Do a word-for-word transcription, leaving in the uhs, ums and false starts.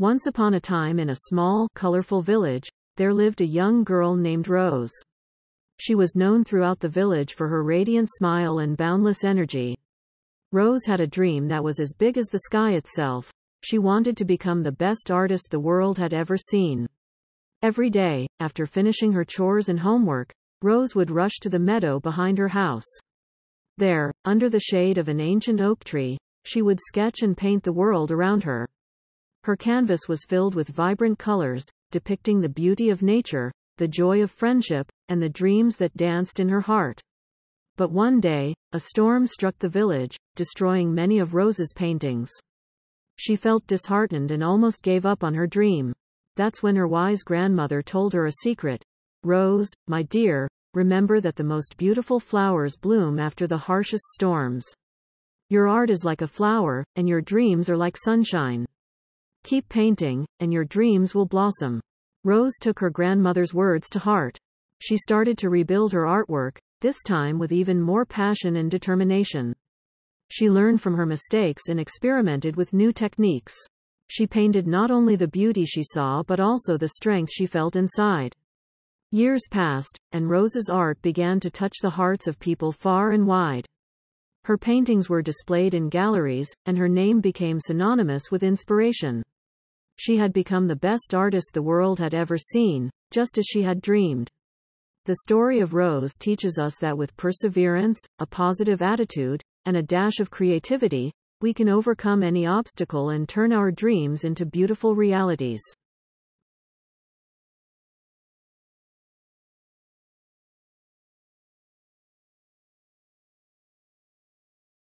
Once upon a time in a small, colorful village, there lived a young girl named Rose. She was known throughout the village for her radiant smile and boundless energy. Rose had a dream that was as big as the sky itself. She wanted to become the best artist the world had ever seen. Every day, after finishing her chores and homework, Rose would rush to the meadow behind her house. There, under the shade of an ancient oak tree, she would sketch and paint the world around her. Her canvas was filled with vibrant colors, depicting the beauty of nature, the joy of friendship, and the dreams that danced in her heart. But one day, a storm struck the village, destroying many of Rose's paintings. She felt disheartened and almost gave up on her dream. That's when her wise grandmother told her a secret. "Rose, my dear, remember that the most beautiful flowers bloom after the harshest storms. Your art is like a flower, and your dreams are like sunshine. Keep painting, and your dreams will blossom." Rose took her grandmother's words to heart. She started to rebuild her artwork, this time with even more passion and determination. She learned from her mistakes and experimented with new techniques. She painted not only the beauty she saw but also the strength she felt inside. Years passed, and Rose's art began to touch the hearts of people far and wide. Her paintings were displayed in galleries, and her name became synonymous with inspiration. She had become the best artist the world had ever seen, just as she had dreamed. The story of Rose teaches us that with perseverance, a positive attitude, and a dash of creativity, we can overcome any obstacle and turn our dreams into beautiful realities.